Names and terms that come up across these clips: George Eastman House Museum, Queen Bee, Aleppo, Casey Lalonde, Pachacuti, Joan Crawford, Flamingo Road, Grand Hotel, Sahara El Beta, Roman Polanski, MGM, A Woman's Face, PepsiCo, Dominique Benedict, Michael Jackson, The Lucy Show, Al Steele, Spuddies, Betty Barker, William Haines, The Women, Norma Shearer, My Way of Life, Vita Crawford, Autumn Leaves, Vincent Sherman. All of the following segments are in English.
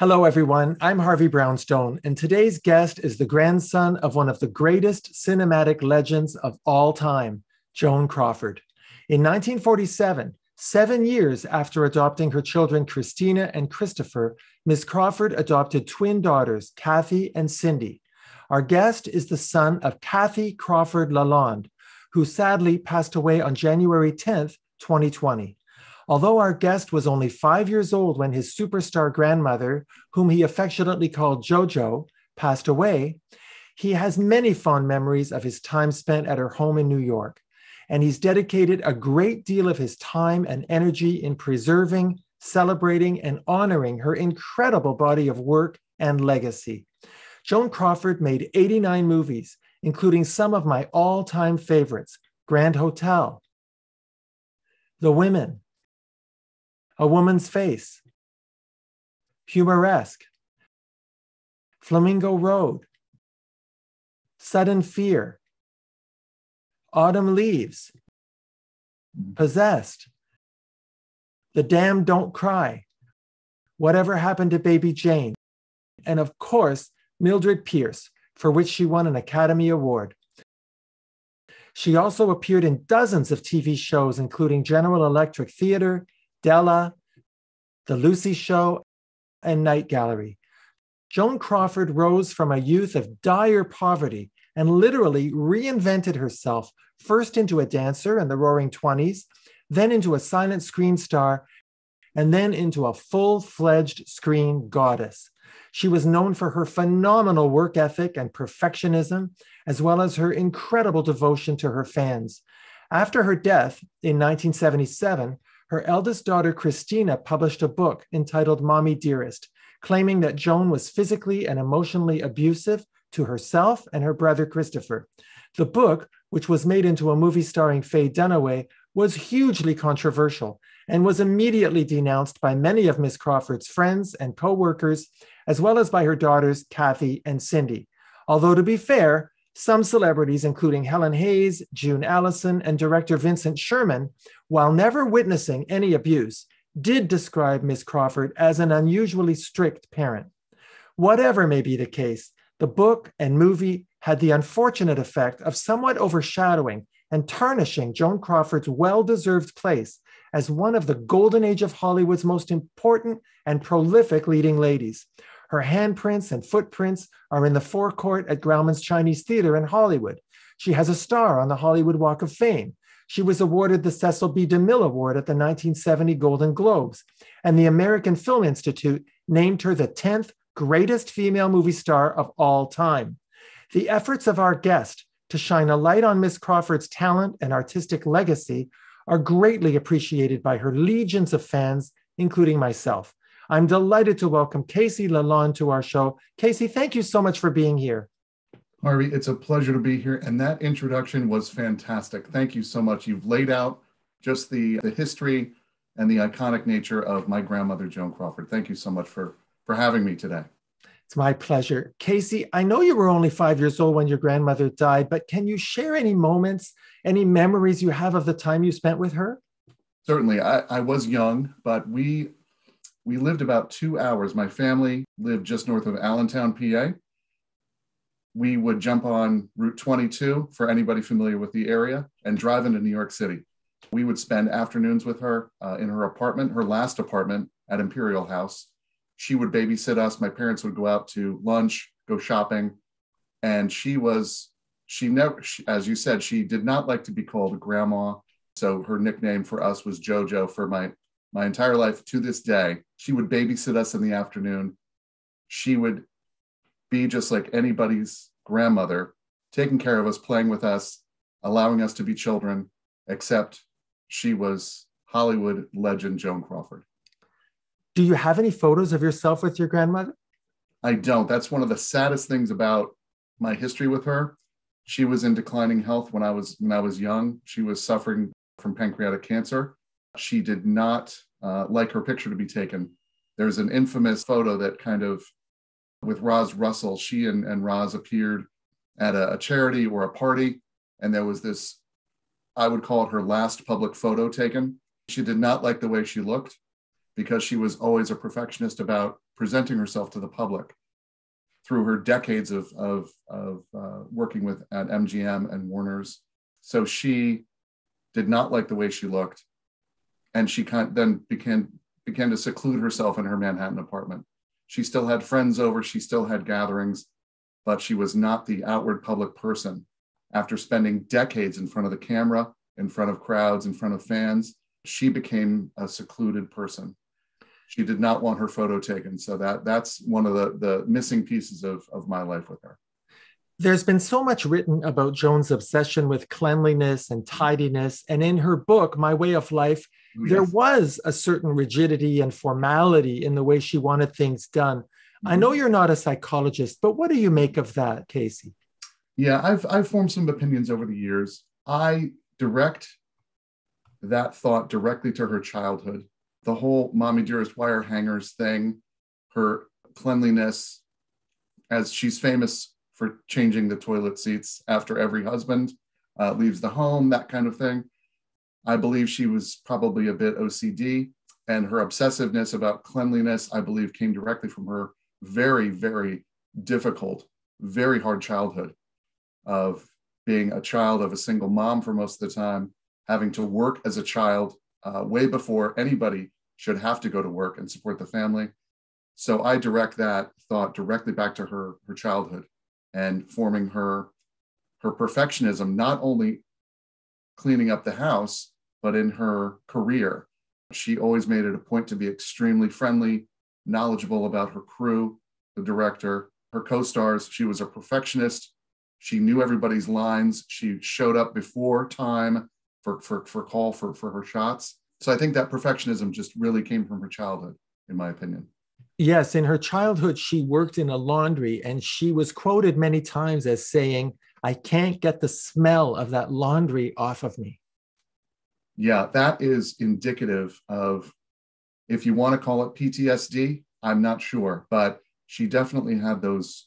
Hello, everyone. I'm Harvey Brownstone, and today's guest is the grandson of one of the greatest cinematic legends of all time, Joan Crawford. In 1947, 7 years after adopting her children, Christina and Christopher, Ms. Crawford adopted twin daughters, Cathy and Cindy. Our guest is the son of Cathy Crawford LaLonde, who sadly passed away on January 10th, 2020. Although our guest was only 5 years old when his superstar grandmother, whom he affectionately called JoJo, passed away, he has many fond memories of his time spent at her home in New York. And he's dedicated a great deal of his time and energy in preserving, celebrating, and honoring her incredible body of work and legacy. Joan Crawford made 89 movies, including some of my all-time favorites, Grand Hotel, The Women, A Woman's Face, Humoresque, Flamingo Road, Sudden Fear, Autumn Leaves, Possessed, The Damned Don't Cry, Whatever Happened to Baby Jane, and of course, Mildred Pierce, for which she won an Academy Award. She also appeared in dozens of TV shows, including General Electric Theater, Della, The Lucy Show, and Night Gallery. Joan Crawford rose from a youth of dire poverty and literally reinvented herself, first into a dancer in the roaring 20s, then into a silent screen star, and then into a full-fledged screen goddess. She was known for her phenomenal work ethic and perfectionism, as well as her incredible devotion to her fans. After her death in 1977, her eldest daughter, Christina, published a book entitled Mommie Dearest, claiming that Joan was physically and emotionally abusive to herself and her brother, Christopher. The book, which was made into a movie starring Faye Dunaway, was hugely controversial and was immediately denounced by many of Ms. Crawford's friends and co-workers, as well as by her daughters, Cathy and Cindy. Although, to be fair, some celebrities, including Helen Hayes, June Allison, and director Vincent Sherman, while never witnessing any abuse, did describe Ms. Crawford as an unusually strict parent. Whatever may be the case, the book and movie had the unfortunate effect of somewhat overshadowing and tarnishing Joan Crawford's well-deserved place as one of the golden age of Hollywood's most important and prolific leading ladies. Her handprints and footprints are in the forecourt at Grauman's Chinese Theater in Hollywood. She has a star on the Hollywood Walk of Fame. She was awarded the Cecil B. DeMille Award at the 1970 Golden Globes, and the American Film Institute named her the 10th greatest female movie star of all time. The efforts of our guest to shine a light on Ms. Crawford's talent and artistic legacy are greatly appreciated by her legions of fans, including myself. I'm delighted to welcome Casey Lalonde to our show. Casey, thank you so much for being here. Harvey, it's a pleasure to be here. And that introduction was fantastic. Thank you so much. You've laid out just the history and the iconic nature of my grandmother, Joan Crawford. Thank you so much for having me today. It's my pleasure. Casey, I know you were only 5 years old when your grandmother died, but can you share any moments, any memories you have of the time you spent with her? Certainly. I was young, but we lived about 2 hours. My family lived just north of Allentown, PA. We would jump on Route 22, for anybody familiar with the area, and drive into New York City. We would spend afternoons with her in her apartment, her last apartment at Imperial House. She would babysit us. My parents would go out to lunch, go shopping. And she never, as you said, she did not like to be called Grandma. So her nickname for us was JoJo for my entire life to this day. She would babysit us in the afternoon. She would be just like anybody's grandmother, taking care of us, playing with us, allowing us to be children, except she was Hollywood legend Joan Crawford. Do you have any photos of yourself with your grandmother? I don't. That's one of the saddest things about my history with her. She was in declining health when I was young. She was suffering from pancreatic cancer. She did not like her picture to be taken. There's an infamous photo that kind of, with Roz Russell, she and Roz appeared at a charity or a party. And there was this, I would call it her last public photo taken. She did not like the way she looked because she was always a perfectionist about presenting herself to the public through her decades of working with at MGM and Warner's. So she did not like the way she looked, and she then began to seclude herself in her Manhattan apartment. She still had friends over, she still had gatherings, but she was not the outward public person. After spending decades in front of the camera, in front of crowds, in front of fans, she became a secluded person. She did not want her photo taken. So that's one of the missing pieces of my life with her. There's been so much written about Joan's obsession with cleanliness and tidiness. And in her book, My Way of Life, yes, there was a certain rigidity and formality in the way she wanted things done. Mm-hmm. I know you're not a psychologist, but what do you make of that, Casey? Yeah, I've formed some opinions over the years. I direct that thought directly to her childhood. The whole Mommie Dearest wire hangers thing, her cleanliness, as she's famous for changing the toilet seats after every husband leaves the home, that kind of thing. I believe she was probably a bit OCD, and her obsessiveness about cleanliness, I believe, came directly from her very, very difficult, very hard childhood of being a child of a single mom for most of the time, having to work as a child way before anybody should have to go to work and support the family. So I direct that thought directly back to her childhood and forming her perfectionism, not only cleaning up the house, but in her career. She always made it a point to be extremely friendly, knowledgeable about her crew, the director, her co-stars. She was a perfectionist. She knew everybody's lines. She showed up before time for her shots. So I think that perfectionism just really came from her childhood, in my opinion. Yes, in her childhood, she worked in a laundry, and she was quoted many times as saying, "I can't get the smell of that laundry off of me." Yeah, that is indicative of, if you want to call it PTSD, I'm not sure, but she definitely had those,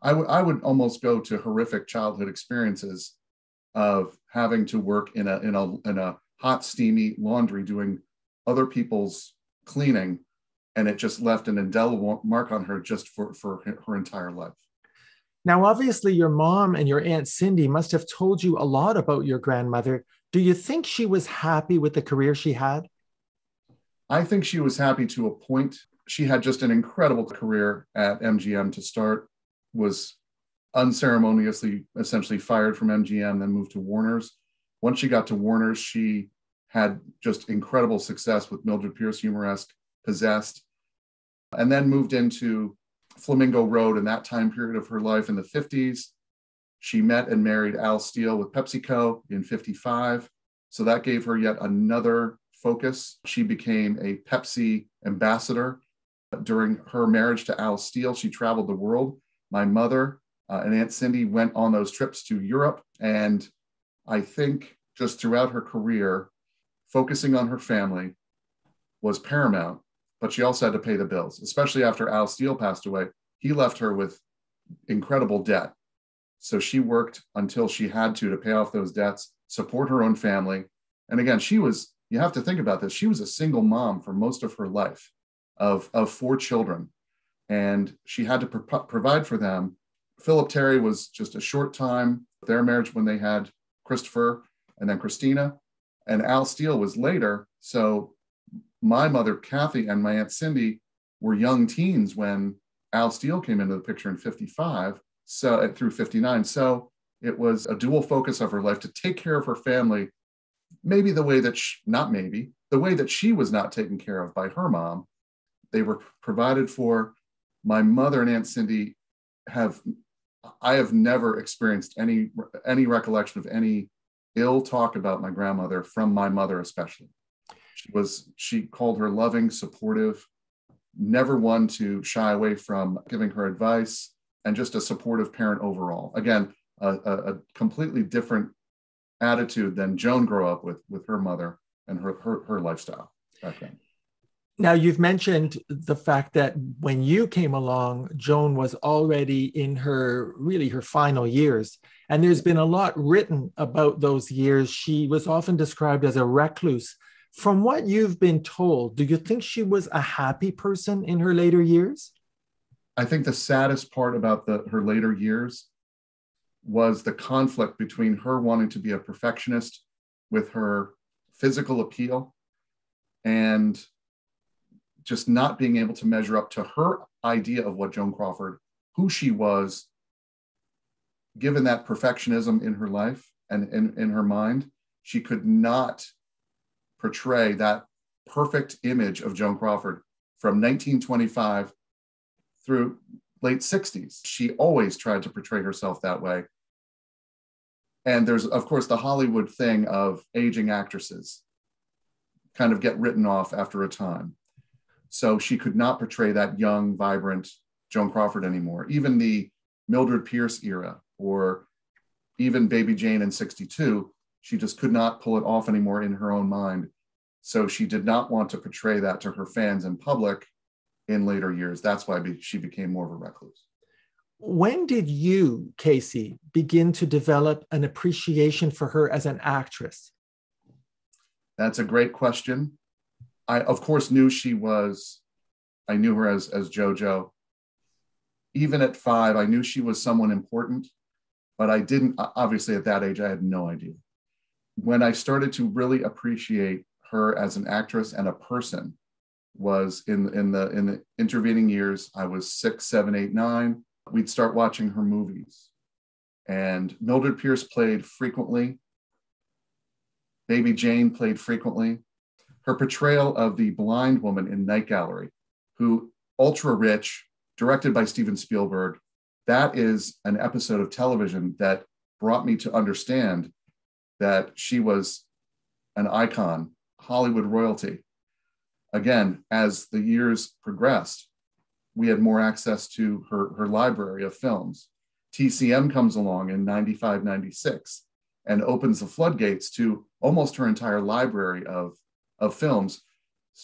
I would almost go to horrific childhood experiences of having to work in a hot, steamy laundry doing other people's cleaning. And it just left an indelible mark on her just for her entire life. Now, obviously, your mom and your Aunt Cindy must have told you a lot about your grandmother. Do you think she was happy with the career she had? I think she was happy to a point. She had just an incredible career at MGM to start, was unceremoniously essentially fired from MGM, then moved to Warner's. Once she got to Warner's, she had just incredible success with Mildred Pierce, Humoresque, Possessed, and then moved into Flamingo Road in that time period of her life in the 50s. She met and married Al Steele with PepsiCo in 55. So that gave her yet another focus. She became a Pepsi ambassador. During her marriage to Al Steele, she traveled the world. My mother and Aunt Cindy went on those trips to Europe. And I think just throughout her career, focusing on her family was paramount. But she also had to pay the bills, especially after Al Steele passed away. He left her with incredible debt. So she worked until she had to pay off those debts, support her own family. And again, she was, you have to think about this, she was a single mom for most of her life of four children. And she had to provide for them. Philip Terry was just a short time, their marriage when they had Christopher and then Christina, and Al Steele was later. So my mother, Cathy, and my Aunt Cindy were young teens when Al Steele came into the picture in 55, so through 59. So it was a dual focus of her life to take care of her family, maybe the way that, the way that she was not taken care of by her mom. They were provided for. My mother and Aunt Cindy I have never experienced any recollection of any ill talk about my grandmother from my mother, especially. She called her loving, supportive, never one to shy away from giving her advice, and just a supportive parent overall. Again, a completely different attitude than Joan grew up with her mother and her lifestyle back then. Now, you've mentioned the fact that when you came along, Joan was already in her final years. And there's been a lot written about those years. She was often described as a recluse, From what you've been told, do you think she was a happy person in her later years? I think the saddest part about her later years was the conflict between her wanting to be a perfectionist with her physical appeal and just not being able to measure up to her idea of what Joan Crawford, who she was, given that perfectionism in her life and in her mind, she could not portray that perfect image of Joan Crawford from 1925 through late 60s. She always tried to portray herself that way. And there's, of course, the Hollywood thing of aging actresses kind of get written off after a time. So she could not portray that young, vibrant Joan Crawford anymore. Even the Mildred Pierce era, or even Baby Jane in 62, she just could not pull it off anymore in her own mind. So she did not want to portray that to her fans in public in later years. That's why she became more of a recluse. When did you, Casey, begin to develop an appreciation for her as an actress? That's a great question. I, of course, knew I knew her as JoJo. Even at 5, I knew she was someone important, but I didn't, obviously at that age, I had no idea. When I started to really appreciate her as an actress and a person was in the intervening years. I was 6, 7, 8, 9. We'd start watching her movies. And Mildred Pierce played frequently. Baby Jane played frequently. Her portrayal of the blind woman in Night Gallery, who ultra rich, directed by Steven Spielberg, that is an episode of television that brought me to understand that she was an icon, Hollywood royalty. Again, as the years progressed, we had more access to her library of films. TCM comes along in 95, 96 and opens the floodgates to almost her entire library of films,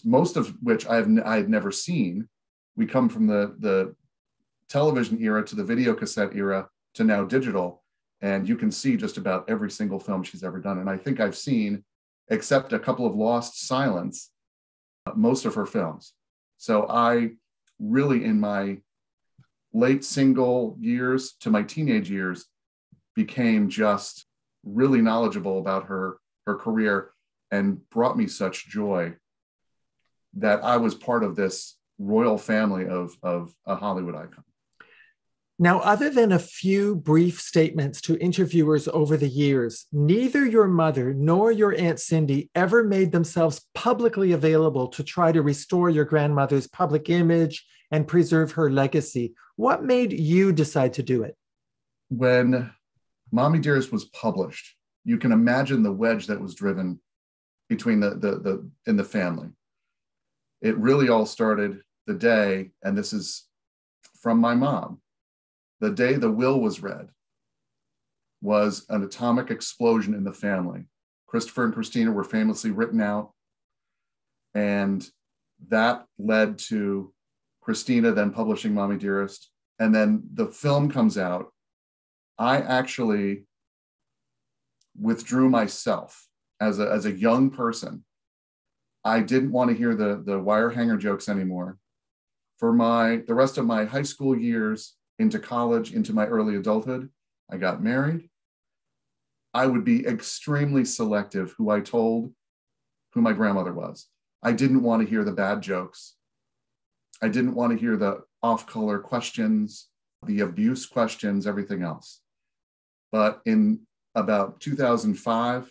most of which I had never seen. We come from the television era to the video cassette era to now digital. And you can see just about every single film she's ever done. And I think I've seen, except a couple of Lost Silence, most of her films. So I really, in my late single years to my teenage years, became just really knowledgeable about her career and brought me such joy that I was part of this royal family of a Hollywood icon. Now, other than a few brief statements to interviewers over the years, neither your mother nor your Aunt Cindy ever made themselves publicly available to try to restore your grandmother's public image and preserve her legacy. What made you decide to do it? When Mommie Dearest was published, you can imagine the wedge that was driven between in the family. It really all started the day, and this is from my mom. The day the will was read was an atomic explosion in the family. Christopher and Christina were famously written out, and that led to Christina then publishing Mommie Dearest, and then the film comes out. I actually withdrew myself as a young person. I didn't want to hear the wire hanger jokes anymore. For the rest of my high school years, into college, into my early adulthood, I got married. I would be extremely selective who I told who my grandmother was. I didn't want to hear the bad jokes. I didn't want to hear the off-color questions, the abuse questions, everything else. But in about 2005,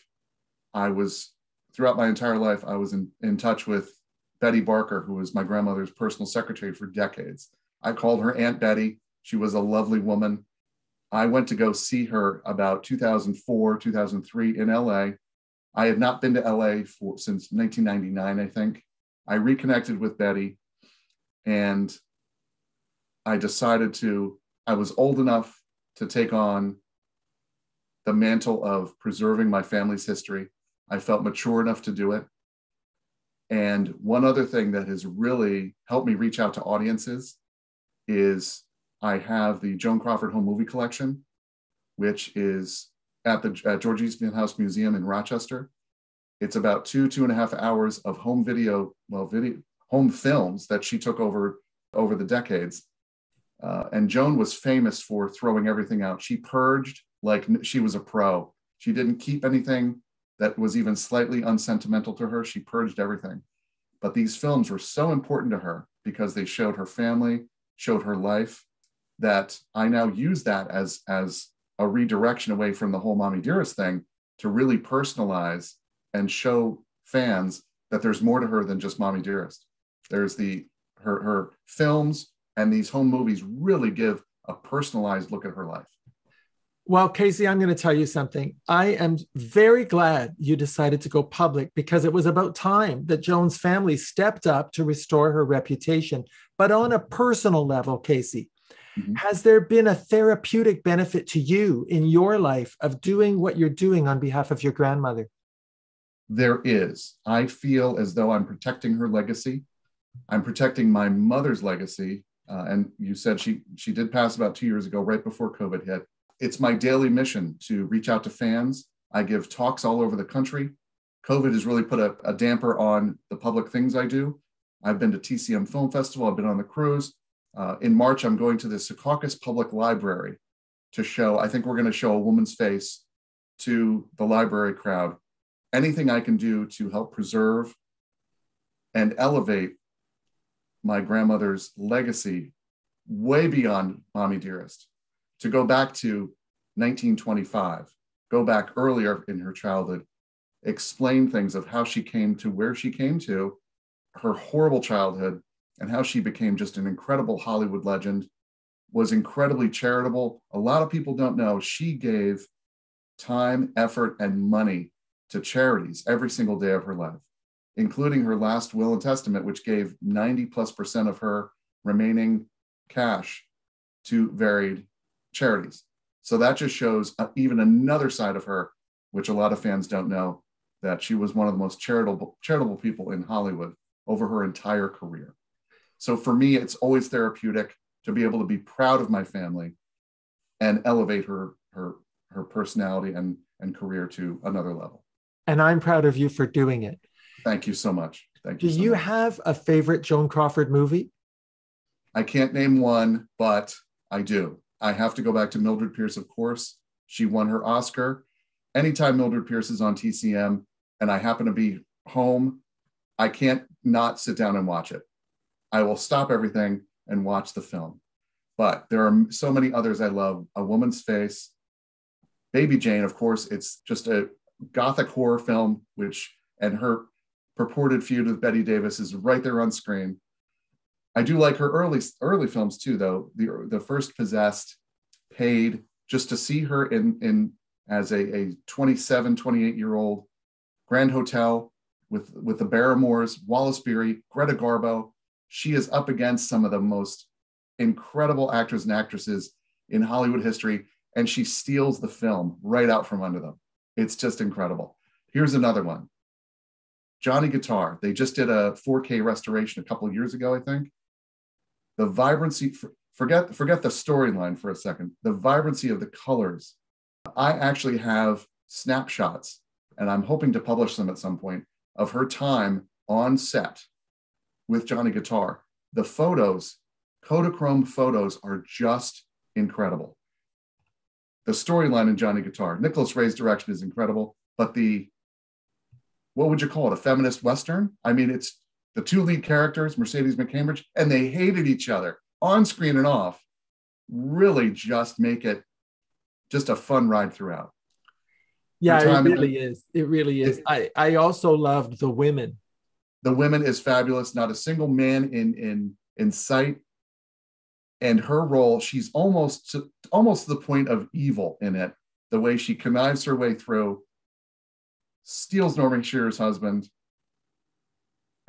throughout my entire life, I was in touch with Betty Barker, who was my grandmother's personal secretary for decades. I called her Aunt Betty. She was a lovely woman. I went to go see her about 2004, 2003 in LA. I had not been to LA since 1999, I think. I reconnected with Betty, and I was old enough to take on the mantle of preserving my family's history. I felt mature enough to do it. And one other thing that has really helped me reach out to audiences is I have the Joan Crawford Home Movie Collection, which is at George Eastman House Museum in Rochester. It's about two and a half hours of home video, home films that she took over the decades. And Joan was famous for throwing everything out. She purged like she was a pro. She didn't keep anything that was even slightly unsentimental to her. She purged everything. But these films were so important to her because they showed her family, showed her life, that I now use that as a redirection away from the whole Mommie Dearest thing to really personalize and show fans that there's more to her than just Mommie Dearest. There's her films, and these home movies really give a personalized look at her life. Well, Casey, I'm going to tell you something. I am very glad you decided to go public, because it was about time that Joan's family stepped up to restore her reputation. But on a personal level, Casey, mm-hmm. has there been a therapeutic benefit to you in your life of doing what you're doing on behalf of your grandmother? There is. I feel as though I'm protecting her legacy. I'm protecting my mother's legacy. And you said she did pass about 2 years ago, right before COVID hit. It's my daily mission to reach out to fans. I give talks all over the country. COVID has really put a damper on the public things I do. I've been to TCM Film Festival. I've been on the cruise. In March, I'm going to the Secaucus Public Library to show, I think we're going to show a woman's face to the library crowd. Anything I can do to help preserve and elevate my grandmother's legacy way beyond Mommie Dearest. To go back to 1925, go back earlier in her childhood, explain things of how she came to where she came to, her horrible childhood, and how she became just an incredible Hollywood legend, was incredibly charitable. A lot of people don't know she gave time, effort, and money to charities every single day of her life, including her last will and testament, which gave 90+% of her remaining cash to varied charities. So that just shows even another side of her, which a lot of fans don't know, that she was one of the most charitable people in Hollywood over her entire career. So for me, it's always therapeutic to be able to be proud of my family and elevate her personality and career to another level. And I'm proud of you for doing it. Thank you so much. Thank you. Do you have a favorite Joan Crawford movie? I can't name one, but I do. I have to go back to Mildred Pierce, of course. She won her Oscar. Anytime Mildred Pierce is on TCM and I happen to be home, I can't not sit down and watch it. I will stop everything and watch the film. But there are so many others I love. A Woman's Face, Baby Jane, of course. It's just a gothic horror film, and her purported feud with Betty Davis is right there on screen. I do like her early films too, though. The first Possessed, Paid, just to see her as a 27, 28-year-old. Grand Hotel with the Barrymores, Wallace Beery, Greta Garbo. She is up against some of the most incredible actors and actresses in Hollywood history, and she steals the film right out from under them. It's just incredible. Here's another one. Johnny Guitar. They just did a 4K restoration a couple of years ago, I think. The vibrancy, forget the storyline for a second, the vibrancy of the colors. I actually have snapshots, and I'm hoping to publish them at some point, of her time on set with Johnny Guitar. The photos, Kodachrome photos, are just incredible. The storyline in Johnny Guitar, Nicholas Ray's direction is incredible, but what would you call it, a feminist Western? I mean, it's the two lead characters, Mercedes McCambridge, and they hated each other on screen and off, really just make it just a fun ride throughout. Yeah, it really is. It really is. I also loved The Women. The Women is fabulous. Not a single man in sight. And her role, she's almost to the point of evil in it, the way she connives her way through, steals Norma Shearer's husband,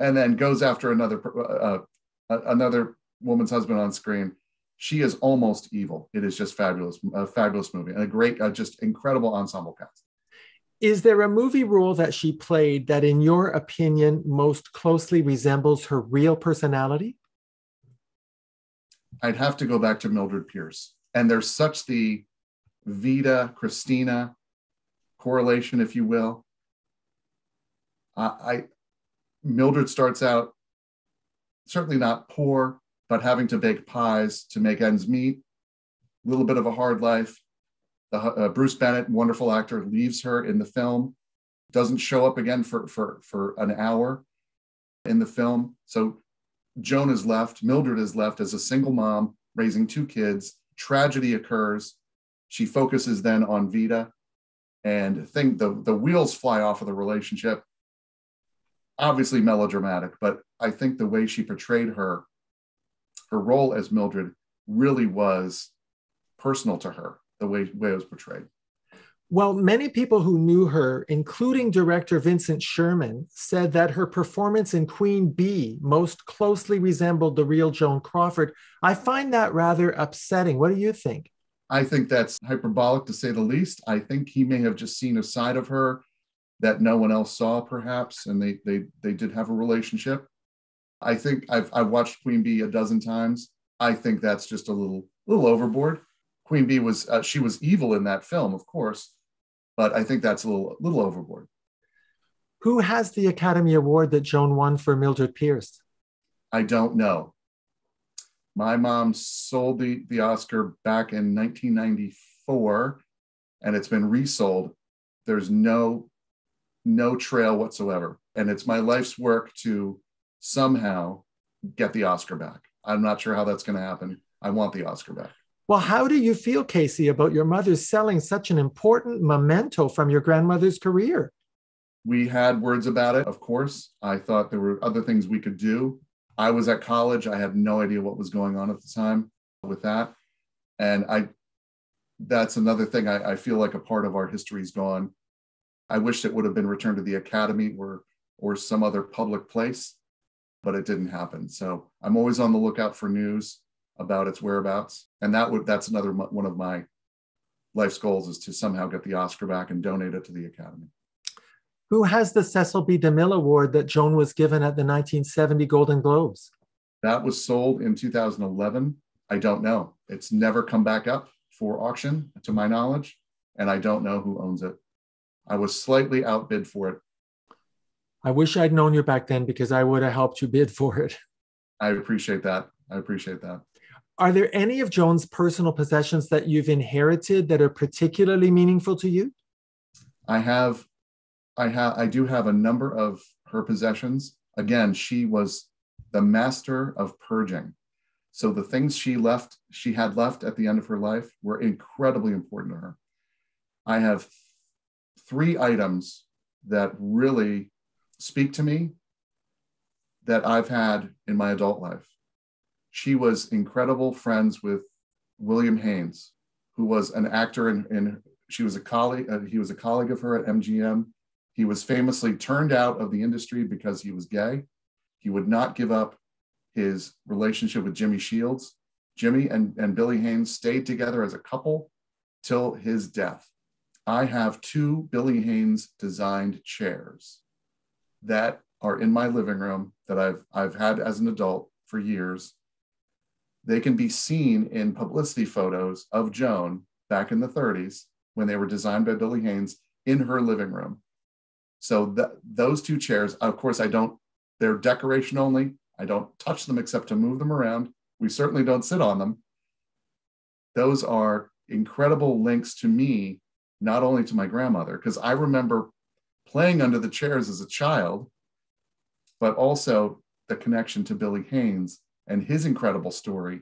and then goes after another woman's husband on screen. She is almost evil. It is just fabulous, a fabulous movie, and a great, just incredible ensemble cast. Is there a movie role that she played that, in your opinion, most closely resembles her real personality? I'd have to go back to Mildred Pierce. And there's such the Vita, Christina correlation, if you will. Mildred starts out certainly not poor, but having to bake pies to make ends meet. A little bit of a hard life. Bruce Bennett, wonderful actor, leaves her in the film, doesn't show up again for an hour in the film. So Joan is left, Mildred is left as a single mom raising two kids. Tragedy occurs. She focuses then on Vita, and the wheels fly off of the relationship. Obviously melodramatic, but I think the way she portrayed her role as Mildred really was personal to her, the way it was portrayed. Well, many people who knew her, including director Vincent Sherman, said that her performance in Queen Bee most closely resembled the real Joan Crawford. I find that rather upsetting. What do you think? I think that's hyperbolic, to say the least. I think he may have just seen a side of her that no one else saw, perhaps, and they did have a relationship. I think I've watched Queen Bee a dozen times. I think that's just a little overboard. Queen Bee was, she was evil in that film, of course, but I think that's a little overboard. Who has the Academy Award that Joan won for Mildred Pierce? I don't know. My mom sold the Oscar back in 1994, and it's been resold. There's no trail whatsoever. And it's my life's work to somehow get the Oscar back. I'm not sure how that's going to happen. I want the Oscar back. Well, how do you feel, Casey, about your mother selling such an important memento from your grandmother's career? We had words about it, of course. I thought there were other things we could do. I was at college. I had no idea what was going on at the time with that. And that's another thing. I feel like a part of our history is gone. I wish it would have been returned to the Academy or some other public place, but it didn't happen. So I'm always on the lookout for news about its whereabouts. And that's another one of my life's goals, is to somehow get the Oscar back and donate it to the Academy. Who has the Cecil B. DeMille Award that Joan was given at the 1970 Golden Globes? That was sold in 2011. I don't know. It's never come back up for auction, to my knowledge, and I don't know who owns it. I was slightly outbid for it. I wish I'd known you back then, because I would have helped you bid for it. I appreciate that. I appreciate that. Are there any of Joan's personal possessions that you've inherited that are particularly meaningful to you? I do have a number of her possessions. Again, she was the master of purging. So the things she had left at the end of her life were incredibly important to her. I have three items that really speak to me that I've had in my adult life. She was incredible friends with William Haines, who was an actor, and she was a colleague. He was a colleague of her at MGM. He was famously turned out of the industry because he was gay. He would not give up his relationship with Jimmy Shields. Jimmy and Billy Haines stayed together as a couple till his death. I have two Billy Haines designed chairs that are in my living room that I've had as an adult for years. They can be seen in publicity photos of Joan back in the 30s when they were designed by Billy Haines in her living room. So those two chairs, of course, they're decoration only. I don't touch them except to move them around. We certainly don't sit on them. Those are incredible links to me, not only to my grandmother, because I remember playing under the chairs as a child, but also the connection to Billy Haines and his incredible story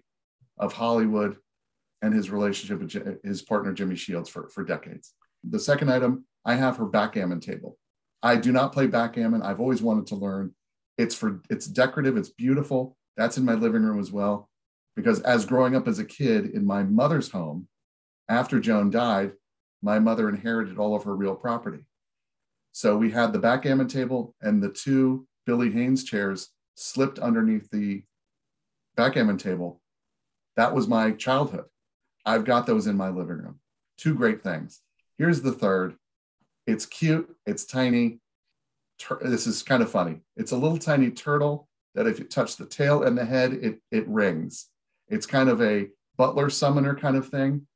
of Hollywood and his relationship with his partner, Jimmy Shields, for decades. The second item, I have her backgammon table. I do not play backgammon. I've always wanted to learn. It's decorative, it's beautiful. That's in my living room as well, because as growing up as a kid in my mother's home, after Joan died, my mother inherited all of her real property. So we had the backgammon table, and the two Billy Haines chairs slipped underneath the backgammon table. That was my childhood. I've got those in my living room. Two great things. Here's the third. It's cute. It's tiny. This is kind of funny. It's a little tiny turtle that if you touch the tail and the head, it rings. It's kind of a butler summoner kind of thing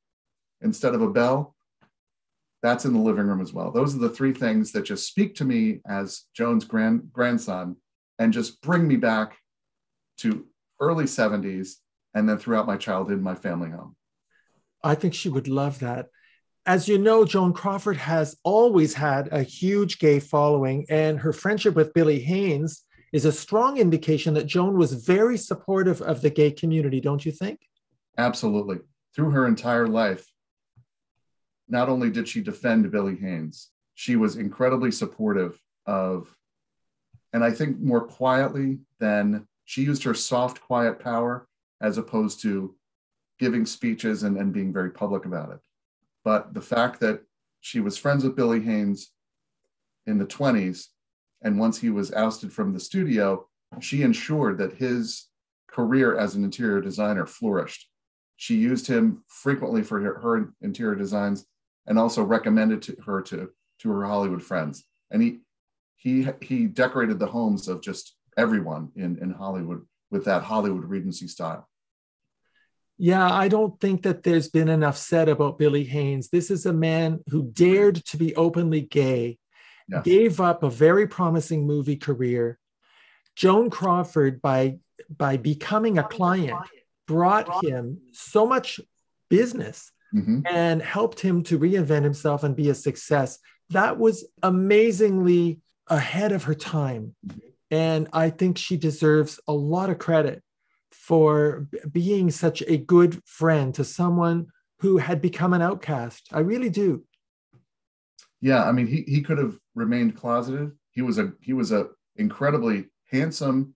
instead of a bell. That's in the living room as well. Those are the three things that just speak to me as Joan's grandson and just bring me back to early 70s and then throughout my childhood in my family home. I think she would love that. As you know, Joan Crawford has always had a huge gay following, and her friendship with Billy Haines is a strong indication that Joan was very supportive of the gay community, don't you think? Absolutely. Through her entire life, not only did she defend Billy Haines, she was incredibly supportive of, and I think more quietly than, she used her soft, quiet power as opposed to giving speeches and being very public about it. But the fact that she was friends with Billy Haines in the 20s, and once he was ousted from the studio, she ensured that his career as an interior designer flourished. She used him frequently for her interior designs and also recommended her to her Hollywood friends. And he decorated the homes of just everyone in Hollywood with that Hollywood Regency style. Yeah, I don't think that there's been enough said about Billy Haines. This is a man who dared to be openly gay, yeah, gave up a very promising movie career. Joan Crawford, by becoming a client, brought him so much business, mm-hmm, and helped him to reinvent himself and be a success. That was amazingly ahead of her time. Mm-hmm. And I think she deserves a lot of credit for being such a good friend to someone who had become an outcast. I really do. Yeah, I mean, he could have remained closeted. He was a incredibly handsome,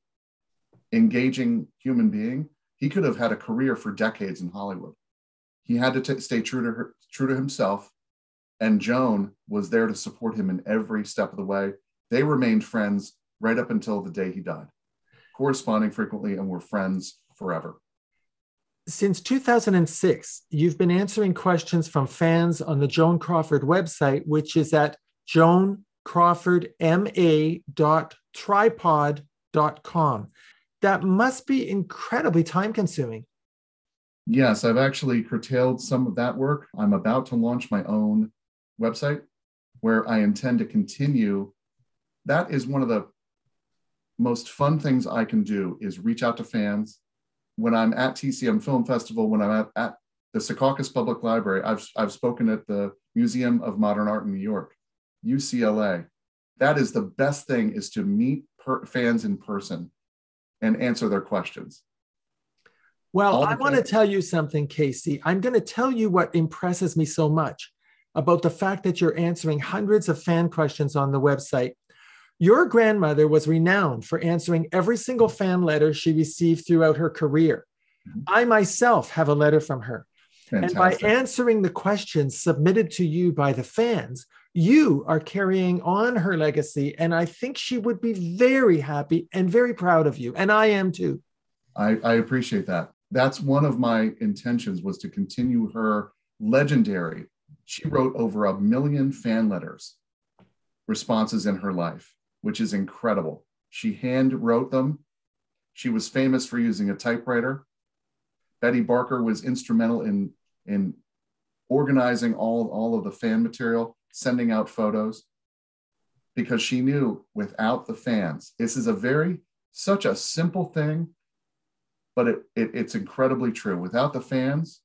engaging human being. He could have had a career for decades in Hollywood. He had to stay true to himself, and Joan was there to support him in every step of the way. They remained friends right up until the day he died, corresponding frequently, and were friends forever. Since 2006, you've been answering questions from fans on the Joan Crawford website, which is at joancrawfordma.tripod.com. That must be incredibly time-consuming. Yes, I've actually curtailed some of that work. I'm about to launch my own website where I intend to continue. That is one of the most fun things I can do, is reach out to fans. When I'm at TCM Film Festival, when I'm at the Secaucus Public Library, I've spoken at the Museum of Modern Art in New York, UCLA. That is the best thing, is to meet fans in person and answer their questions. Well, I want to tell you something, Casey. I'm going to tell you what impresses me so much about the fact that you're answering hundreds of fan questions on the website. Your grandmother was renowned for answering every single fan letter she received throughout her career. Mm-hmm. I myself have a letter from her. Fantastic. And by answering the questions submitted to you by the fans, you are carrying on her legacy. And I think she would be very happy and very proud of you. And I am too. I appreciate that. That's one of my intentions, was to continue her legendary. She wrote over 1 million fan letters, responses in her life, which is incredible. She hand wrote them. She was famous for using a typewriter. Betty Barker was instrumental in organizing all of the fan material, sending out photos, because she knew without the fans, this is such a simple thing, but it's incredibly true. Without the fans,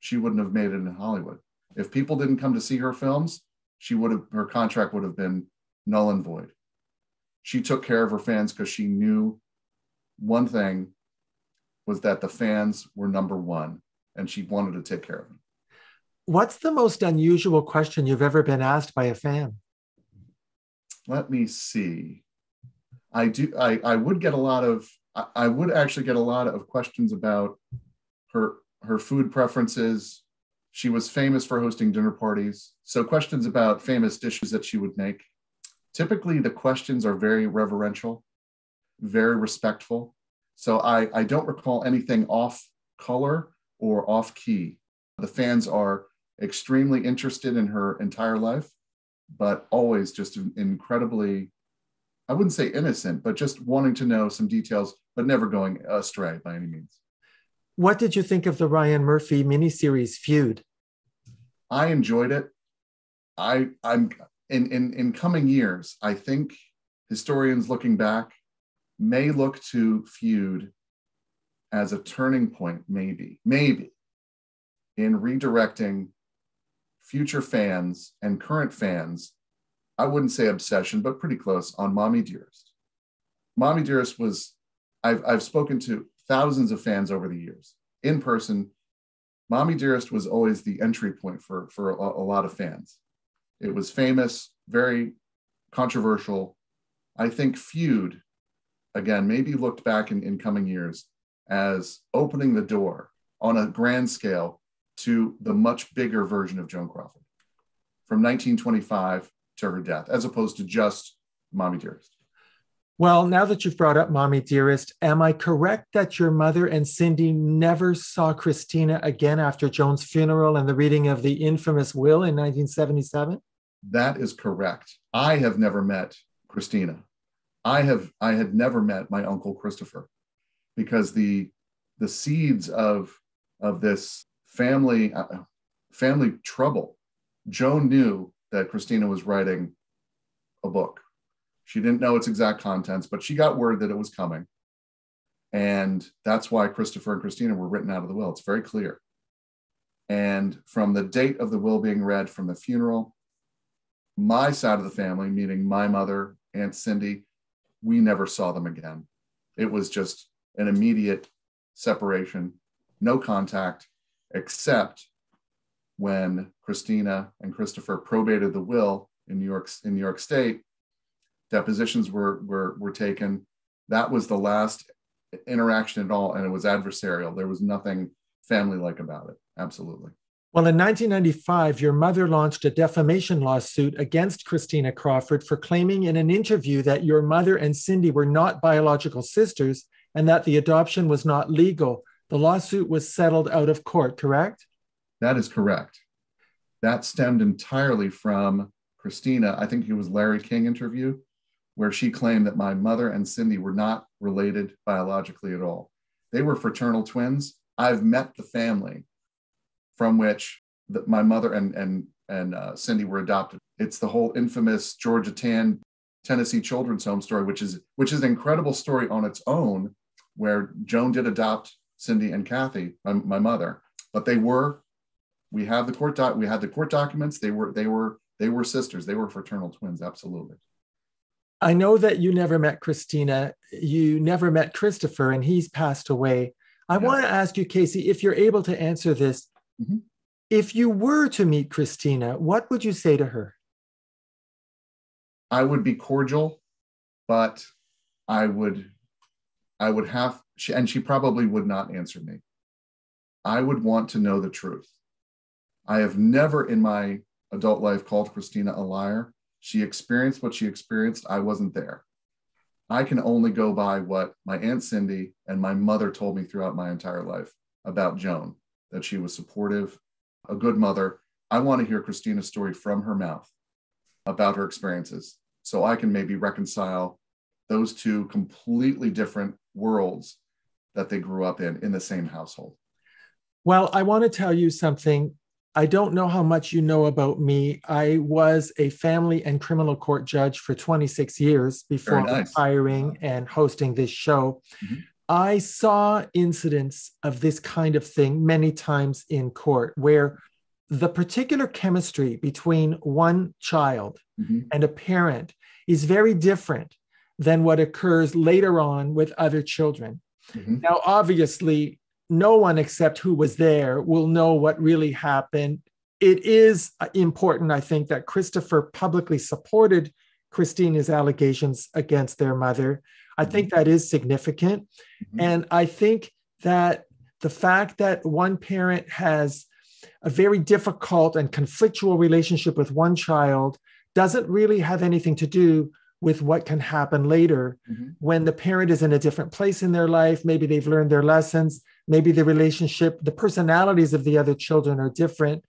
she wouldn't have made it in Hollywood. If people didn't come to see her films, her contract would have been null and void. She took care of her fans because she knew one thing was that the fans were number one, and she wanted to take care of them. What's the most unusual question you've ever been asked by a fan? Let me see. I would actually get a lot of questions about her food preferences. She was famous for hosting dinner parties. So questions about famous dishes that she would make. Typically the questions are very reverential, very respectful. So I don't recall anything off color or off key. The fans are extremely interested in her entire life, but always just incredibly, I wouldn't say innocent, but just wanting to know some details, but never going astray by any means. What did you think of the Ryan Murphy miniseries Feud? I enjoyed it. I'm in coming years, I think historians looking back may look to Feud as a turning point, maybe in redirecting future fans and current fans, I wouldn't say obsession, but pretty close, on Mommie Dearest. Mommie Dearest was, I've spoken to thousands of fans over the years, in person. Mommie Dearest was always the entry point for a lot of fans. It was famous, very controversial. I think Feud, again, maybe looked back in coming years as opening the door on a grand scale to the much bigger version of Joan Crawford from 1925 to her death, as opposed to just Mommie Dearest. Well, now that you've brought up Mommie Dearest, am I correct that your mother and Cindy never saw Christina again after Joan's funeral and the reading of the infamous will in 1977? That is correct. I have never met Christina. I had never met my uncle Christopher, because the seeds of this family trouble, Joan knew that Christina was writing a book. She didn't know its exact contents, but she got word that it was coming. And that's why Christopher and Christina were written out of the will. It's very clear. And from the date of the will being read, from the funeral, my side of the family, meaning my mother, Aunt Cindy, we never saw them again. It was just an immediate separation, no contact, except when Christina and Christopher probated the will in New York State. Depositions were taken. That was the last interaction at all, and it was adversarial. There was nothing family-like about it, absolutely. Well, in 1995, your mother launched a defamation lawsuit against Christina Crawford for claiming in an interview that your mother and Cindy were not biological sisters and that the adoption was not legal. The lawsuit was settled out of court, correct? That is correct. That stemmed entirely from Christina, I think it was Larry King interview, where she claimed that my mother and Cindy were not related biologically at all. They were fraternal twins. I've met the family from which my mother and Cindy were adopted. It's the whole infamous Georgia Tan, Tennessee Children's Home story, which is an incredible story on its own, where Joan did adopt Cindy and Cathy, my mother, but they were. We had the court documents. They were sisters. They were fraternal twins. Absolutely. I know that you never met Christina. You never met Christopher, and he's passed away. I want to ask you, Casey, if you're able to answer this, mm-hmm. If you were to meet Christina, what would you say to her? I would be cordial, but I would have, and she probably would not answer me. I would want to know the truth. I have never in my adult life called Christina a liar. She experienced what she experienced. I wasn't there. I can only go by what my Aunt Cindy and my mother told me throughout my entire life about Joan, that she was supportive, a good mother. I want to hear Christina's story from her mouth about her experiences, so I can maybe reconcile those two completely different worlds that they grew up in the same household. Well, I want to tell you something. I don't know how much you know about me. I was a family and criminal court judge for 26 years before retiring and hosting this show. Mm-hmm. I saw incidents of this kind of thing many times in court, where the particular chemistry between one child mm-hmm. and a parent is very different than what occurs later on with other children. Mm-hmm. Now, obviously, no one except who was there will know what really happened. It is important, I think, that Christopher publicly supported Christina's allegations against their mother. I mm-hmm. think that is significant. Mm-hmm. And I think that the fact that one parent has a very difficult and conflictual relationship with one child doesn't really have anything to do with what can happen later mm-hmm. when the parent is in a different place in their life. Maybe they've learned their lessons. Maybe the relationship, the personalities of the other children are different.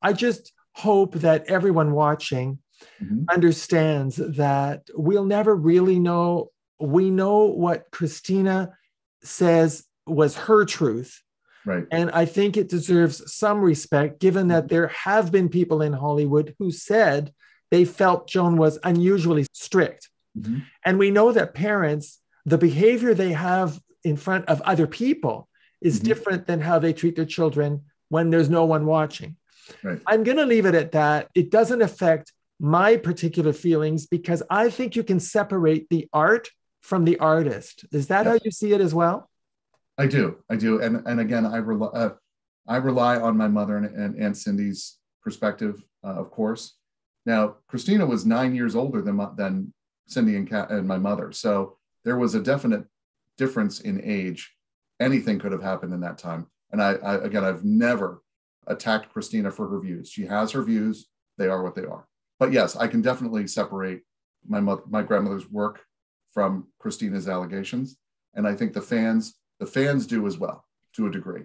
I just hope that everyone watching mm-hmm. understands that we'll never really know. We know what Christina says was her truth, Right. And I think it deserves some respect, given that there have been people in Hollywood who said they felt Joan was unusually strict. Mm-hmm. And we know that parents, the behavior they have in front of other people is mm-hmm. different than how they treat their children when there's no one watching. Right. I'm going to leave it at that. It doesn't affect my particular feelings because I think you can separate the art from the artist. Is that yes. how you see it as well? I do. I do. And again, I rely on my mother and Cindy's perspective, of course. Now, Christina was 9 years older than Cindy and my mother. So there was a definite difference in age. Anything could have happened in that time. And I've never attacked Christina for her views. She has her views. They are what they are. But yes, I can definitely separate my grandmother's work from Christina's allegations. And I think the fans do as well, to a degree.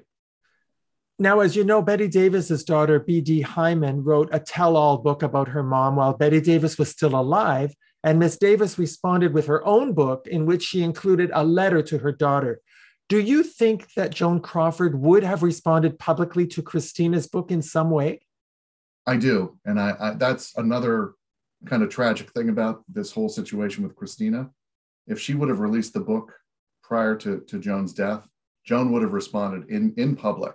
Now, as you know, Betty Davis's daughter, B.D. Hyman, wrote a tell-all book about her mom while Betty Davis was still alive. And Miss Davis responded with her own book in which she included a letter to her daughter. Do you think that Joan Crawford would have responded publicly to Christina's book in some way? I do. And I that's another kind of tragic thing about this whole situation with Christina. If she would have released the book prior to Joan's death, Joan would have responded in public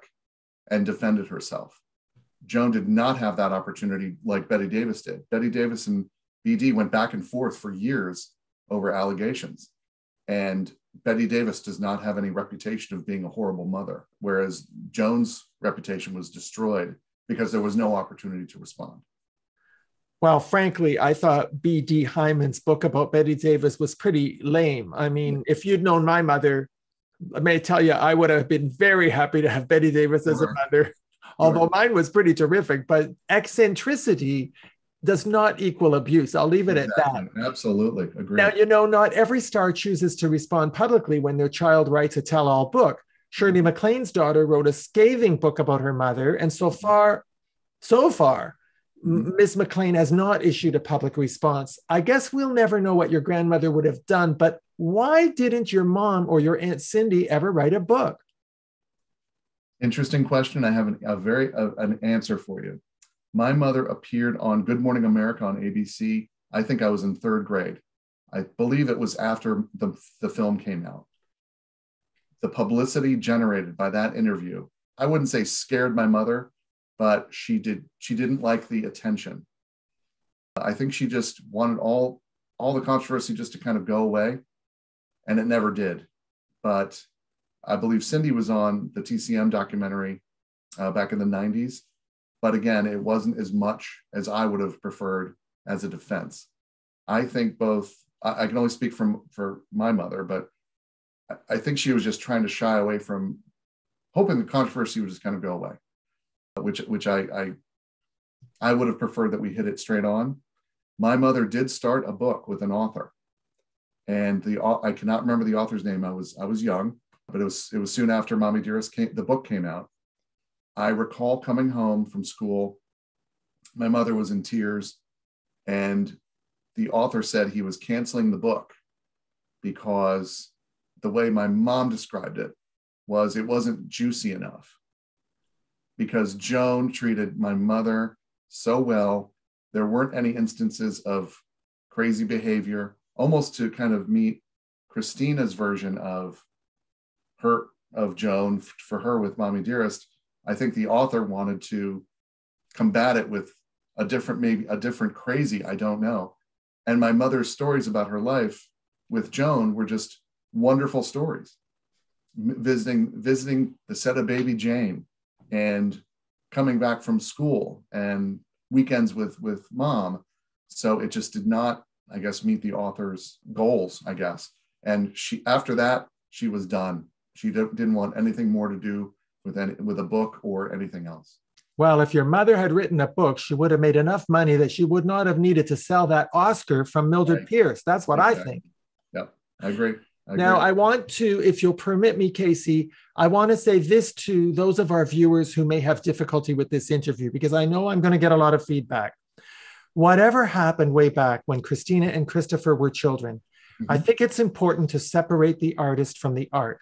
and defended herself. Joan did not have that opportunity like Betty Davis did. Betty Davis and BD went back and forth for years over allegations. And Betty Davis does not have any reputation of being a horrible mother, whereas Joan's reputation was destroyed because there was no opportunity to respond. Well, frankly, I thought B.D. Hyman's book about Betty Davis was pretty lame. I mean, if you'd known my mother, I may tell you, I would have been very happy to have Betty Davis as a mother, although mine was pretty terrific. But eccentricity does not equal abuse. I'll leave it at that. Absolutely. Agreed. Now, you know, not every star chooses to respond publicly when their child writes a tell-all book. Shirley MacLaine's daughter wrote a scathing book about her mother. And so far, Ms. MacLaine has not issued a public response. I guess we'll never know what your grandmother would have done, but why didn't your mom or your Aunt Cindy ever write a book? Interesting question. I have an answer for you. My mother appeared on Good Morning America on ABC. I think I was in third grade. I believe it was after the film came out. The publicity generated by that interview, I wouldn't say scared my mother, but she didn't like the attention. I think she just wanted all the controversy just to kind of go away, and it never did. But I believe Cindy was on the TCM documentary back in the 90s. But again, it wasn't as much as I would have preferred as a defense. I think both, I can only speak for my mother, but I think she was just trying to shy away from hoping the controversy would just kind of go away. Which I would have preferred that we hit it straight on. My mother did start a book with an author, and I cannot remember the author's name. I was young, but it was soon after Mommie Dearest the book came out. I recall coming home from school. My mother was in tears, and the author said he was canceling the book because the way my mom described it was it wasn't juicy enough. Because Joan treated my mother so well. There weren't any instances of crazy behavior, almost to kind of meet Christina's version of Joan for her with Mommie Dearest. I think the author wanted to combat it with a different crazy, I don't know. And my mother's stories about her life with Joan were just wonderful stories. Visiting the set of Baby Jane, and coming back from school and weekends with mom. So it just did not, I guess, meet the author's goals, I guess. And after that, she was done. She didn't want anything more to do with a book or anything else. Well, if your mother had written a book, she would have made enough money that she would not have needed to sell that Oscar from Mildred Pierce. That's what I think. Yep, I agree. Now, I want to, if you'll permit me, Casey, I want to say this to those of our viewers who may have difficulty with this interview, because I know I'm going to get a lot of feedback. Whatever happened way back when Christina and Christopher were children, I think it's important to separate the artist from the art.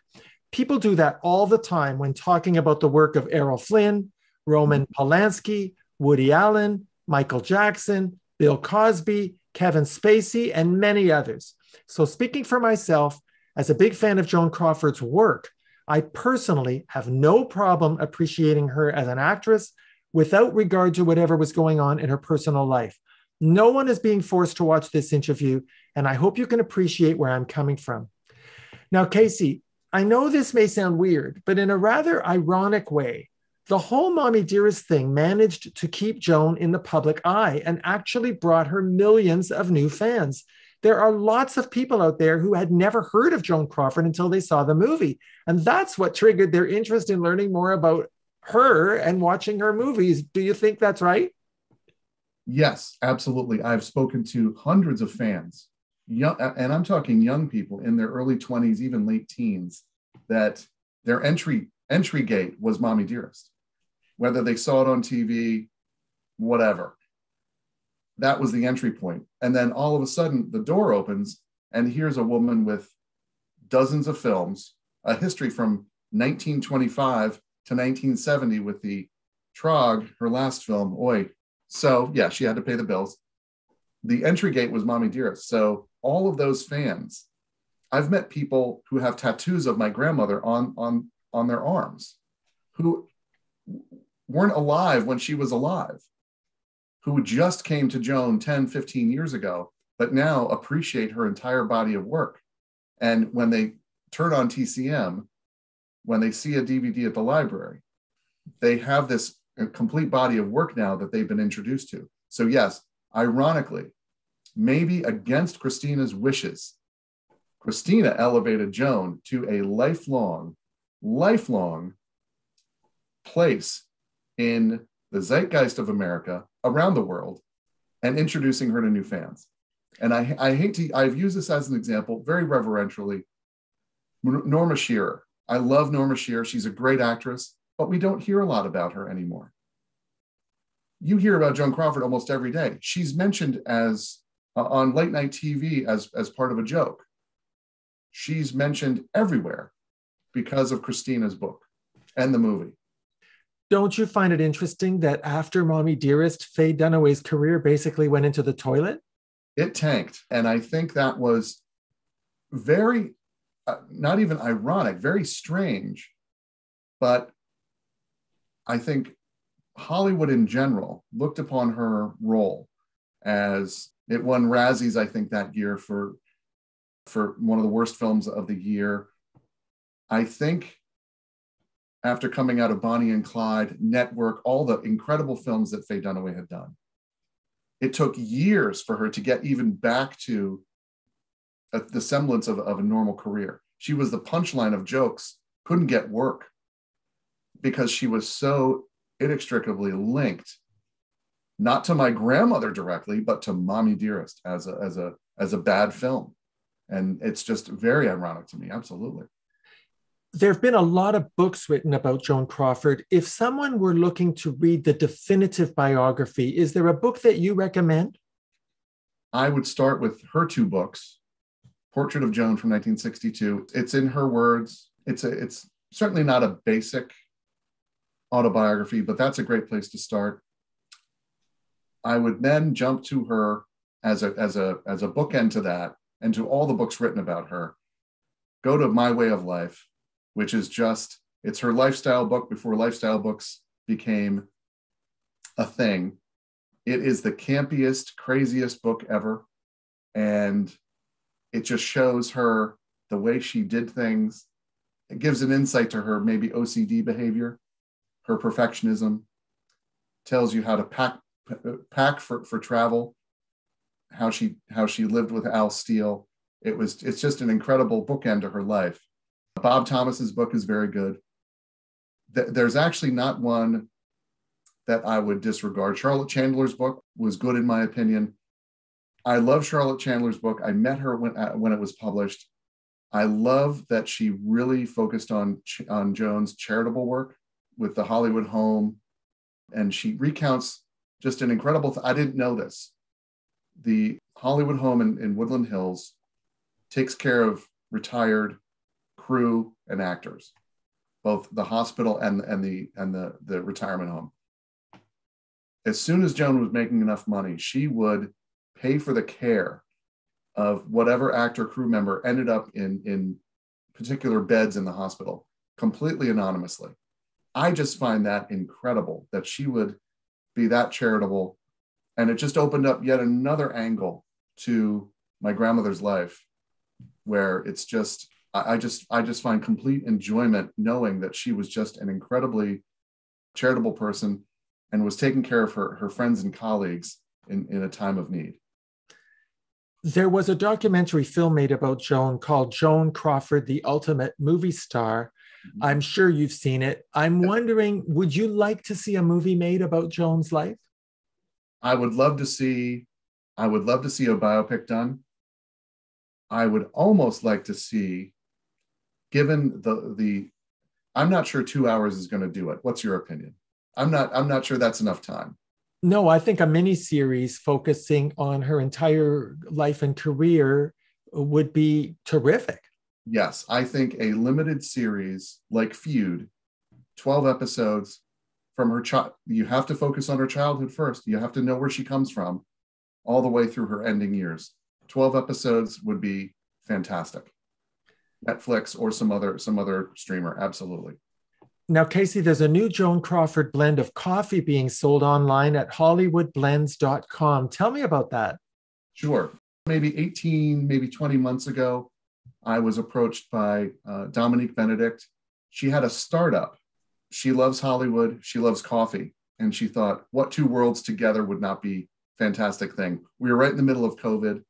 People do that all the time when talking about the work of Errol Flynn, Roman Polanski, Woody Allen, Michael Jackson, Bill Cosby, Kevin Spacey, and many others. So speaking for myself, as a big fan of Joan Crawford's work, I personally have no problem appreciating her as an actress without regard to whatever was going on in her personal life. No one is being forced to watch this interview, and I hope you can appreciate where I'm coming from. Now, Casey, I know this may sound weird, but in a rather ironic way, the whole Mommie Dearest thing managed to keep Joan in the public eye and actually brought her millions of new fans. There are lots of people out there who had never heard of Joan Crawford until they saw the movie. And that's what triggered their interest in learning more about her and watching her movies. Do you think that's right? Yes, absolutely. I've spoken to hundreds of fans, and I'm talking young people in their early 20s, even late teens, that their entry gate was Mommie Dearest. Whether they saw it on TV, whatever. That was the entry point. And then all of a sudden the door opens and here's a woman with dozens of films, a history from 1925 to 1970 with the Trog, her last film, Oi. So yeah, she had to pay the bills. The entry gate was Mommie Dearest. So all of those fans, I've met people who have tattoos of my grandmother on their arms, who weren't alive when she was alive, who just came to Joan 10, 15 years ago, but now appreciate her entire body of work. And when they turn on TCM, when they see a DVD at the library, they have this complete body of work now that they've been introduced to. So yes, ironically, maybe against Christina's wishes, Christina elevated Joan to a lifelong place in the zeitgeist of America, around the world, and introducing her to new fans. And I've used this as an example very reverentially. Norma Shearer. I love Norma Shearer. She's a great actress, but we don't hear a lot about her anymore. You hear about Joan Crawford almost every day. She's mentioned as on late night TV as part of a joke. She's mentioned everywhere because of Christina's book and the movie. Don't you find it interesting that after Mommie Dearest, Faye Dunaway's career basically went into the toilet? It tanked. And I think that was very, not even ironic, very strange. But I think Hollywood in general looked upon her role as, it won Razzies, I think, that year for one of the worst films of the year. I think after coming out of Bonnie and Clyde, Network, all the incredible films that Faye Dunaway had done, it took years for her to get even back to the semblance of a normal career. She was the punchline of jokes, couldn't get work because she was so inextricably linked, not to my grandmother directly, but to Mommie Dearest as a bad film. And it's just very ironic to me, absolutely. There have been a lot of books written about Joan Crawford. If someone were looking to read the definitive biography, is there a book that you recommend? I would start with her two books, Portrait of Joan from 1962. It's in her words. It's certainly not a basic autobiography, but that's a great place to start. I would then jump to her as a bookend to that and to all the books written about her. Go to My Way of Life, which is just, it's her lifestyle book before lifestyle books became a thing. It is the campiest, craziest book ever. And it just shows her the way she did things. It gives an insight to her maybe OCD behavior, her perfectionism, tells you how to pack for travel, how she lived with Al Steele. It's just an incredible bookend to her life. Bob Thomas's book is very good. There's actually not one that I would disregard. Charlotte Chandler's book was good in my opinion. I love Charlotte Chandler's book. I met her when it was published. I love that she really focused on Joan's charitable work with the Hollywood Home. And she recounts just an incredible, I didn't know this. The Hollywood Home in Woodland Hills takes care of retired crew and actors, both the hospital and the retirement home. As soon as Joan was making enough money, she would pay for the care of whatever actor crew member ended up in particular beds in the hospital, completely anonymously. I just find that incredible that she would be that charitable. And it just opened up yet another angle to my grandmother's life, where it's just, I just find complete enjoyment knowing that she was just an incredibly charitable person and was taking care of her friends and colleagues in a time of need. There was a documentary film made about Joan called Joan Crawford, The Ultimate Movie Star. I'm sure you've seen it. I'm wondering, would you like to see a movie made about Joan's life? I would love to see a biopic done. I would almost like to see, given the I'm not sure 2 hours is going to do it. What's your opinion? I'm not sure that's enough time. No, I think a miniseries focusing on her entire life and career would be terrific. Yes, I think a limited series like Feud, 12 episodes from her child. You have to focus on her childhood first. You have to know where she comes from all the way through her ending years. 12 episodes would be fantastic. Netflix or some other streamer, absolutely. Now, Casey, there's a new Joan Crawford blend of coffee being sold online at hollywoodblends.com. Tell me about that. Sure. Maybe 18, maybe 20 months ago, I was approached by Dominique Benedict. She had a startup. She loves Hollywood. She loves coffee. And she thought, what two worlds together would not be a fantastic thing? We were right in the middle of COVID.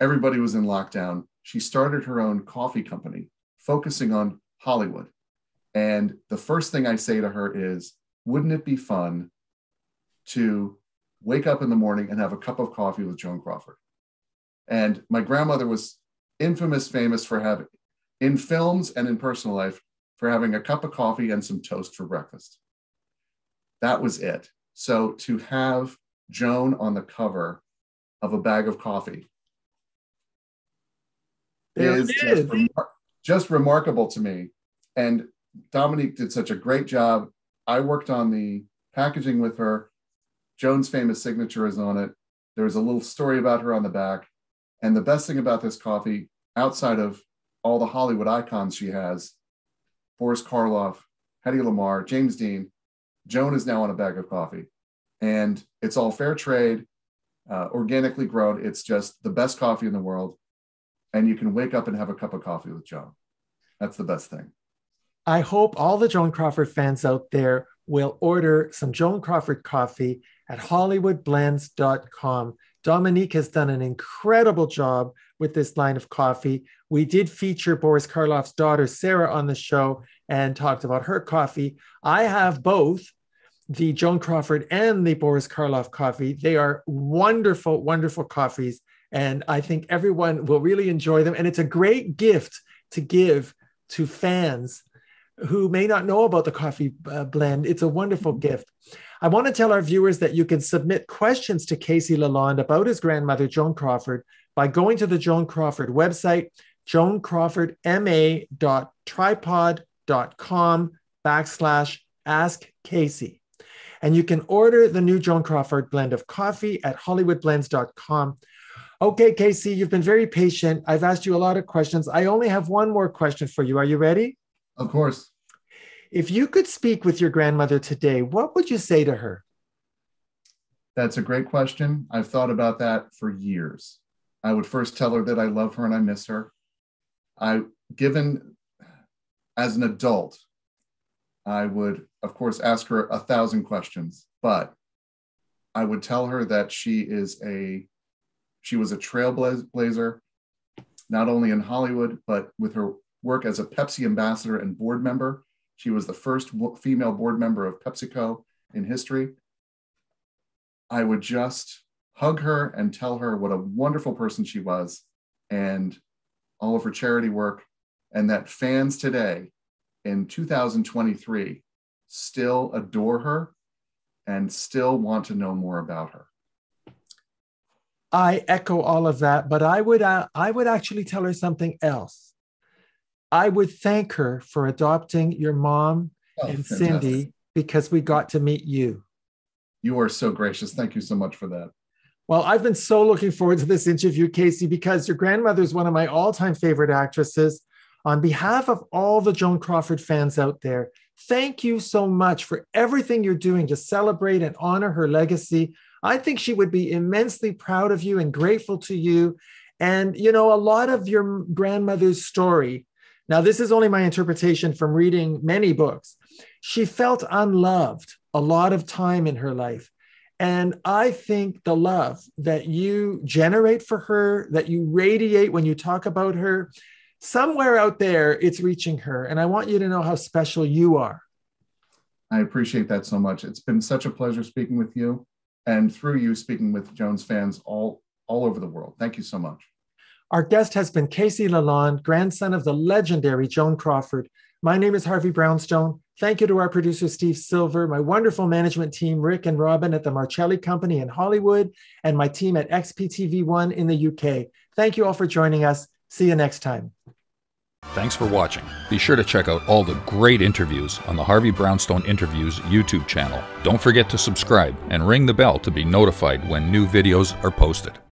Everybody was in lockdown. She started her own coffee company focusing on Hollywood. And the first thing I say to her is, wouldn't it be fun to wake up in the morning and have a cup of coffee with Joan Crawford? And my grandmother was famous for having, in films and in personal life, for having a cup of coffee and some toast for breakfast. That was it. So to have Joan on the cover of a bag of coffee is just remarkable to me. And Dominique did such a great job. I worked on the packaging with her. Joan's famous signature is on it. There's a little story about her on the back. And the best thing about this coffee, outside of all the Hollywood icons she has, Boris Karloff, Hedy Lamarr, James Dean, Joan is now on a bag of coffee. And it's all fair trade, organically grown. It's just the best coffee in the world. And you can wake up and have a cup of coffee with Joan. That's the best thing. I hope all the Joan Crawford fans out there will order some Joan Crawford coffee at hollywoodblends.com. Dominique has done an incredible job with this line of coffee. We did feature Boris Karloff's daughter, Sarah, on the show and talked about her coffee. I have both the Joan Crawford and the Boris Karloff coffee. They are wonderful, wonderful coffees. And I think everyone will really enjoy them. And it's a great gift to give to fans who may not know about the coffee blend. It's a wonderful gift. I want to tell our viewers that you can submit questions to Casey Lalonde about his grandmother, Joan Crawford, by going to the Joan Crawford website, joancrawfordma.tripod.com/askcasey. And you can order the new Joan Crawford blend of coffee at hollywoodblends.com. Okay, Casey, you've been very patient. I've asked you a lot of questions. I only have one more question for you. Are you ready? Of course. If you could speak with your grandmother today, what would you say to her? That's a great question. I've thought about that for years. I would first tell her that I love her and I miss her. Given as an adult, I would, of course, ask her 1,000 questions, but I would tell her that she was a trailblazer, not only in Hollywood, but with her work as a Pepsi ambassador and board member. She was the first female board member of PepsiCo in history. I would just hug her and tell her what a wonderful person she was and all of her charity work, and that fans today in 2023 still adore her and still want to know more about her. I echo all of that, but I would actually tell her something else. I would thank her for adopting your mom and fantastic. Cindy, because we got to meet you. You are so gracious. Thank you so much for that. Well, I've been so looking forward to this interview, Casey, because your grandmother is one of my all-time favorite actresses. On behalf of all the Joan Crawford fans out there, thank you so much for everything you're doing to celebrate and honor her legacy. I think she would be immensely proud of you and grateful to you. And, you know, a lot of your grandmother's story, now this is only my interpretation from reading many books, she felt unloved a lot of time in her life. And I think the love that you generate for her, that you radiate when you talk about her, somewhere out there, it's reaching her. And I want you to know how special you are. I appreciate that so much. It's been such a pleasure speaking with you, and through you, speaking with Joan's fans all over the world. Thank you so much. Our guest has been Casey Lalonde, grandson of the legendary Joan Crawford. My name is Harvey Brownstone. Thank you to our producer, Steve Silver, my wonderful management team, Rick and Robin at the Marcelli Company in Hollywood, and my team at XPTV1 in the UK. Thank you all for joining us. See you next time. Thanks for watching. Be sure to check out all the great interviews on the Harvey Brownstone Interviews YouTube channel. Don't forget to subscribe and ring the bell to be notified when new videos are posted.